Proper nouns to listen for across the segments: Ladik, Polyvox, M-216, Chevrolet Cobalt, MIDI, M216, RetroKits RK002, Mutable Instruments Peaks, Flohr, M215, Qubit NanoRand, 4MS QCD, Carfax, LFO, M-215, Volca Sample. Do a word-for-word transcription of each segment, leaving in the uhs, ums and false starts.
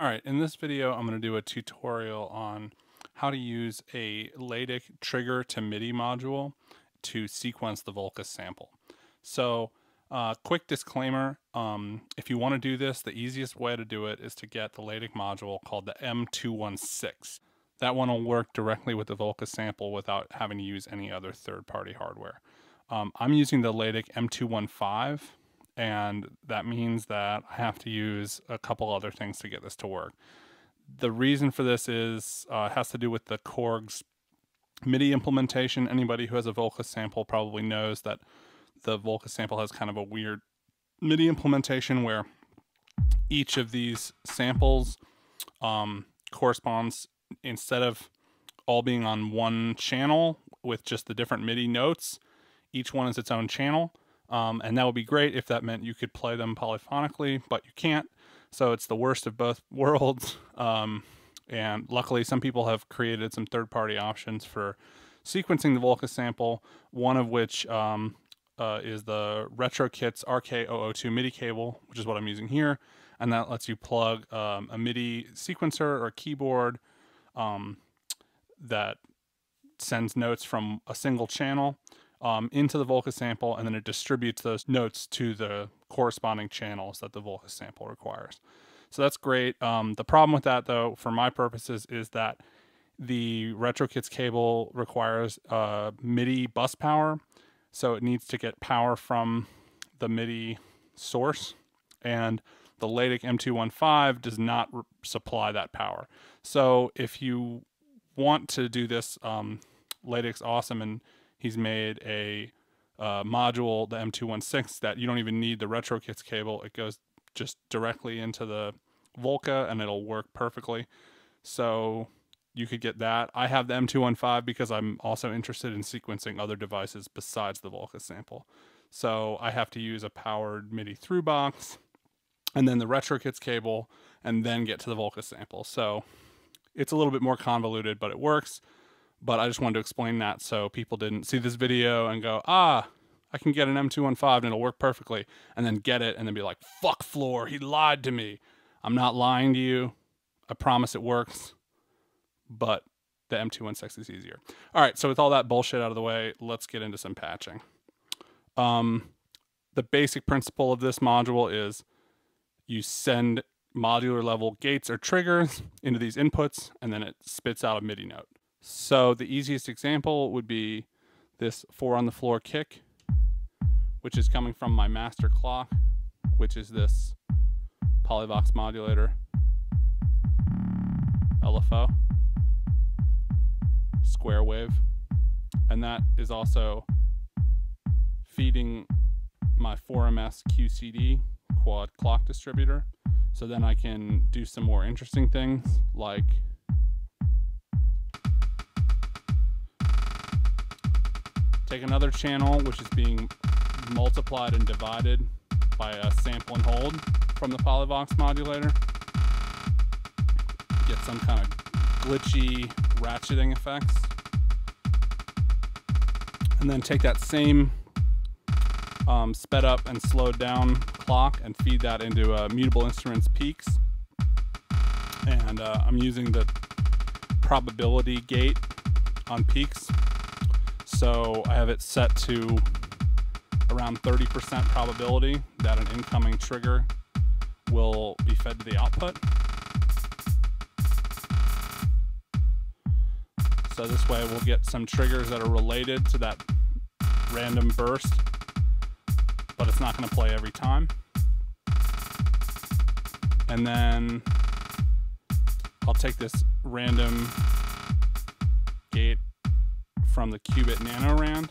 All right, in this video, I'm going to do a tutorial on how to use a Ladik trigger to MIDI module to sequence the Volca sample. So uh, quick disclaimer, um, if you want to do this, the easiest way to do it is to get the Ladik module called the M two one six. That one will work directly with the Volca sample without having to use any other third-party hardware. Um, I'm using the Ladik M two one five. And that means that I have to use a couple other things to get this to work. The reason for this is uh, it has to do with the Korg's MIDI implementation. Anybody who has a Volca sample probably knows that the Volca sample has kind of a weird MIDI implementation where each of these samples um, corresponds, instead of all being on one channel with just the different MIDI notes, each one is its own channel. Um, and that would be great if that meant you could play them polyphonically, but you can't. So it's the worst of both worlds. Um, and luckily, some people have created some third-party options for sequencing the Volca sample, one of which um, uh, is the RetroKits R K zero zero two MIDI cable, which is what I'm using here. And that lets you plug um, a MIDI sequencer or keyboard um, that sends notes from a single channel Um, into the Volca sample, and then it distributes those notes to the corresponding channels that the Volca sample requires. So that's great. Um, the problem with that, though, for my purposes, is that the RetroKits cable requires uh, MIDI bus power, so it needs to get power from the MIDI source, and the Ladik M two one five does not supply that power. So if you want to do this, um, Ladik's awesome, and he's made a uh, module, the M two one six, that you don't even need the RetroKits cable. It goes just directly into the Volca, and it'll work perfectly. So you could get that. I have the M two one five because I'm also interested in sequencing other devices besides the Volca sample. So I have to use a powered MIDI through box, and then the RetroKits cable, and then get to the Volca sample. So it's a little bit more convoluted, but it works. But I just wanted to explain that so people didn't see this video and go, ah, I can get an M two one five and it'll work perfectly, and then get it and then be like, fuck Floor, he lied to me. I'm not lying to you. I promise it works, but the M two one six is easier. All right, so with all that bullshit out of the way, let's get into some patching. Um, the basic principle of this module is you send modular level gates or triggers into these inputs, and then it spits out a MIDI note. So the easiest example would be this four on the floor kick, which is coming from my master clock, which is this Polyvox modulator L F O square wave, and that is also feeding my four M S Q C D quad clock distributor. So then I can do some more interesting things like take another channel, which is being multiplied and divided by a sample and hold from the Polyvox modulator. Get some kind of glitchy ratcheting effects. And then take that same um, sped up and slowed down clock and feed that into uh, Mutable Instruments Peaks. And uh, I'm using the probability gate on Peaks. So I have it set to around thirty percent probability that an incoming trigger will be fed to the output. So this way we'll get some triggers that are related to that random burst, but it's not going to play every time. And then I'll take this random gate from the Qubit NanoRand,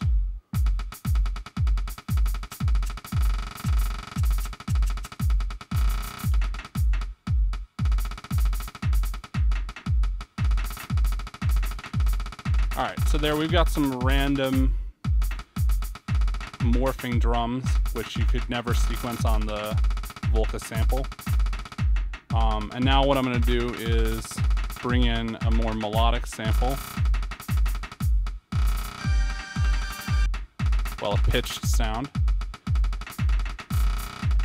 all right, so there we've got some random morphing drums, which you could never sequence on the Volca sample. Um, and now what I'm going to do is bring in a more melodic sample. Well, a pitched sound.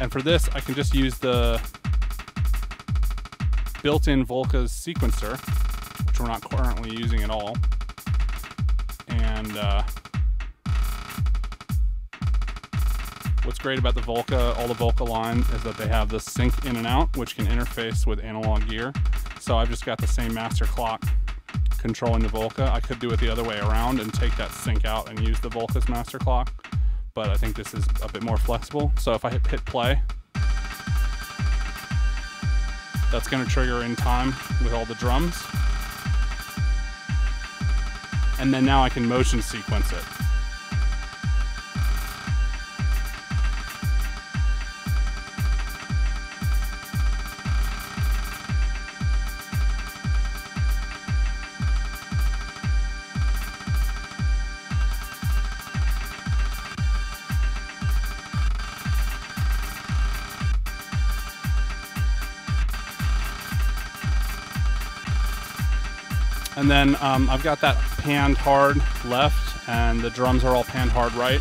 And for this, I can just use the built in Volca's sequencer, which we're not currently using at all. And uh, what's great about the Volca, all the Volca line, is that they have this sync in and out, which can interface with analog gear. So I've just got the same master clock controlling the Volca. I could do it the other way around and take that sync out and use the Volca's master clock, but I think this is a bit more flexible. So if I hit, hit play, that's gonna trigger in time with all the drums. And then now I can motion sequence it. And then um, I've got that panned hard left and the drums are all panned hard right,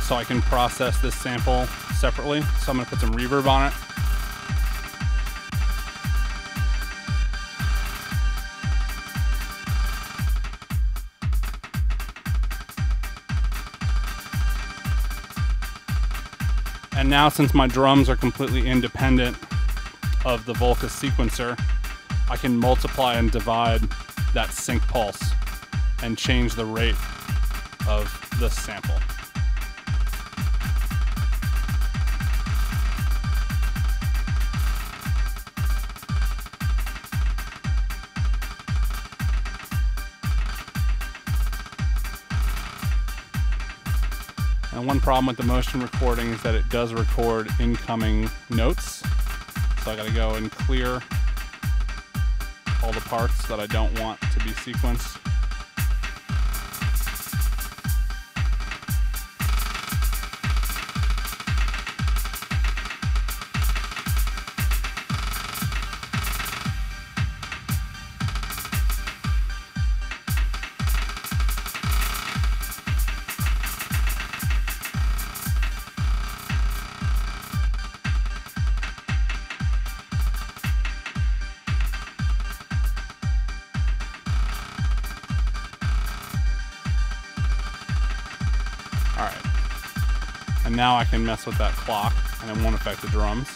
so I can process this sample separately. So I'm gonna put some reverb on it. And now, since my drums are completely independent of the Volca sequencer, I can multiply and divide that sync pulse and change the rate of the sample. And one problem with the motion recording is that it does record incoming notes. So I gotta go and clear all the parts that I don't want to be sequenced. All right, and now I can mess with that clock and it won't affect the drums.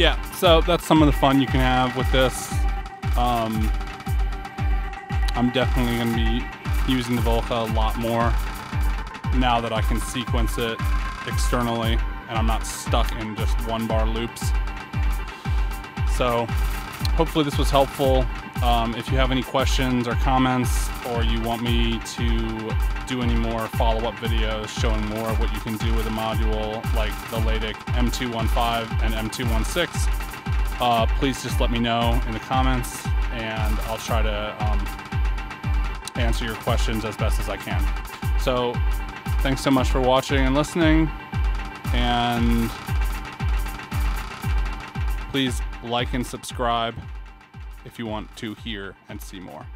yeah, so that's some of the fun you can have with this. Um, I'm definitely going to be using the Volca a lot more now that I can sequence it externally and I'm not stuck in just one bar loops. So hopefully this was helpful. Um, if you have any questions or comments, or you want me to do any more follow-up videos showing more of what you can do with a module like the Ladik M two fifteen and M two sixteen, uh, please just let me know in the comments and I'll try to um, answer your questions as best as I can. So thanks so much for watching and listening, and please like and subscribe if you want to hear and see more.